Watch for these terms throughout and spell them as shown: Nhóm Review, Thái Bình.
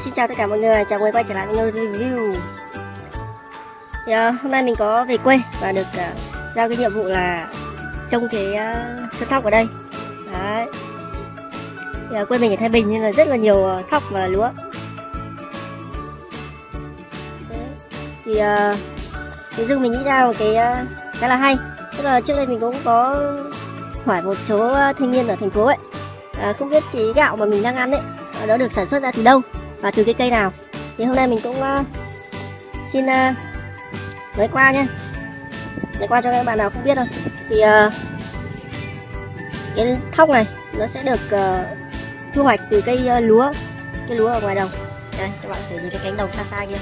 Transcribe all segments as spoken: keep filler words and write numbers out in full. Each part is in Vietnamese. Xin chào tất cả mọi người, chào mừng quay trở lại với Nhóm Review. Yeah, hôm nay mình có về quê và được uh, giao cái nhiệm vụ là trông cái uh, sân thóc ở đây. Đấy. Yeah, quê mình ở Thái Bình nên là rất là nhiều uh, thóc và lúa. Đấy. Thì uh, cái dưng mình nghĩ ra một cái uh, khá là hay. Tức là trước đây mình cũng có hỏi một số uh, thanh niên ở thành phố ấy, uh, không biết cái gạo mà mình đang ăn ấy nó được sản xuất ra từ đâu và từ cái cây nào. Thì hôm nay mình cũng uh, xin uh, nói qua nha, nói qua cho các bạn nào không biết thôi. Thì uh, cái thóc này nó sẽ được uh, thu hoạch từ cây uh, lúa, cái lúa ở ngoài đồng. Đây các bạn thấy nhìn cái cánh đồng xa xa kia.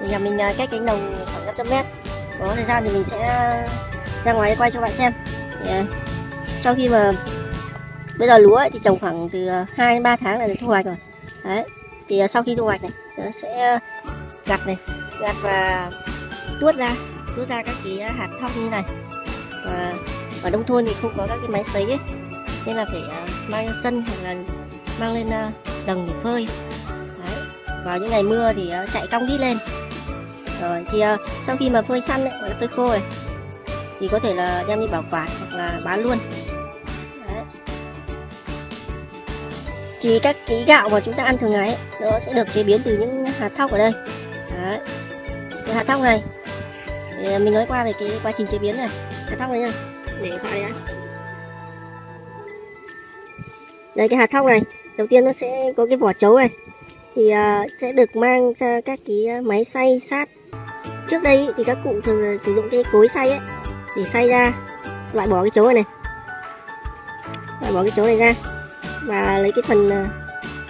Thì nhà mình uh, cách cánh đồng khoảng năm trăm mét. Có thời gian thì mình sẽ uh, ra ngoài quay cho bạn xem. Thì, uh, trong khi mà bây giờ lúa ấy thì trồng khoảng từ hai đến ba tháng là được thu hoạch rồi. Đấy. Thì sau khi thu hoạch này, nó sẽ gặt này, gặt và tuốt ra, tuốt ra các cái hạt thóc như này. Và ở nông thôn thì không có các cái máy sấy ấy, nên là phải mang lên sân hoặc là mang lên đồng để phơi. Đấy. Vào những ngày mưa thì chạy cong đít lên. Rồi thì sau khi mà phơi săn ấy, hoặc là phơi khô này, thì có thể là đem đi bảo quản hoặc là bán luôn. Thì các cái gạo mà chúng ta ăn thường ngày ấy, nó sẽ được chế biến từ những hạt thóc ở đây. Đấy. Cái hạt thóc này thì mình nói qua về cái quá trình chế biến này. Hạt thóc này nha, để vào đây đã. Đây cái hạt thóc này, đầu tiên nó sẽ có cái vỏ trấu này. Thì uh, sẽ được mang cho các cái máy xay sát. Trước đây thì các cụ thường sử dụng cái cối xay ấy để xay ra, loại bỏ cái trấu này này, loại bỏ cái trấu này ra và lấy cái phần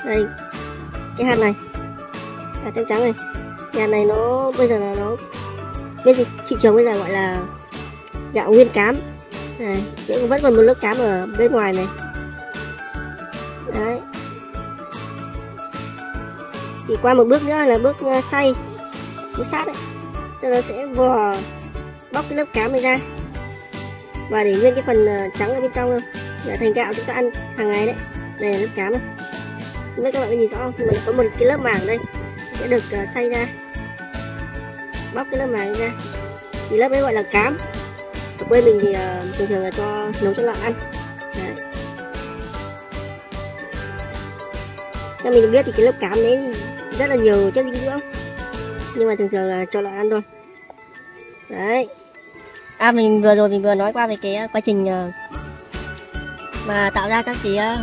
đây, cái hạt này, hạt trắng trắng này. Cái hạt này nó bây giờ là nó bên thị trường bây giờ gọi là gạo nguyên cám này, cũng vẫn còn một lớp cám ở bên ngoài này. Đấy. Thì qua một bước nữa là bước xay, bước sát đấy, nó sẽ vò bóc cái lớp cám này ra và để nguyên cái phần trắng ở bên trong thôi, để thành gạo chúng ta ăn hàng ngày đấy. Đây là lớp cám này, không biết các bạn có nhìn rõ không, mà có một cái lớp màng đây sẽ được uh, xay ra, bóc cái lớp màng ra, thì lớp ấy gọi là cám. Ở quê mình thì uh, thường thường là cho nấu cho lợn ăn. Đấy. Theo mình được biết thì cái lớp cám đấy rất là nhiều chất dinh dưỡng, nhưng mà thường thường là cho lợn ăn thôi. Đấy. À mình vừa rồi mình vừa nói qua về cái quá trình uh, mà tạo ra các cái uh,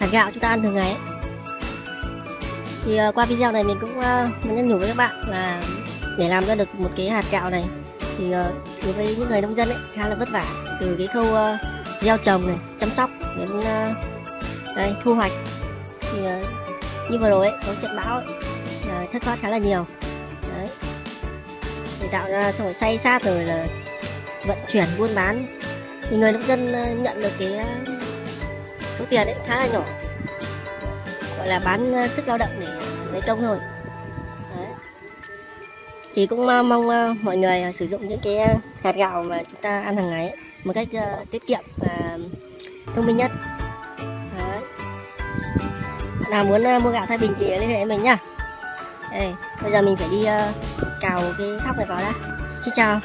hạt gạo chúng ta ăn thường ngày ấy. Thì uh, qua video này mình cũng uh, muốn nhắn nhủ với các bạn là để làm ra được một cái hạt gạo này thì uh, đối với những người nông dân ấy khá là vất vả, từ cái khâu uh, gieo trồng này, chăm sóc đến uh, đây, thu hoạch. Thì uh, như vừa rồi ấy, có trận bão ấy, uh, thất thoát khá là nhiều. Đấy. Để tạo ra xong rồi xay sát rồi là vận chuyển buôn bán thì người nông dân uh, nhận được cái uh, số tiền ấy khá là nhỏ, gọi là bán uh, sức lao động để lấy công thôi. Đấy. Thì cũng uh, mong uh, mọi người uh, sử dụng những cái uh, hạt gạo mà chúng ta ăn hàng ngày ấy, một cách uh, tiết kiệm và thông minh nhất. Đấy. Bạn nào muốn uh, mua gạo Thái Bình thì liên hệ với mình nhá. Đây, bây giờ mình phải đi uh, cào cái thóc này vào đã. Xin chào.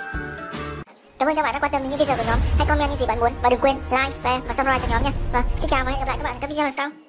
Cảm ơn các bạn đã quan tâm đến những video của nhóm. Hãy comment những gì bạn muốn và đừng quên like, share và subscribe cho nhóm nha. Và xin chào và hẹn gặp lại các bạn ở các video lần sau.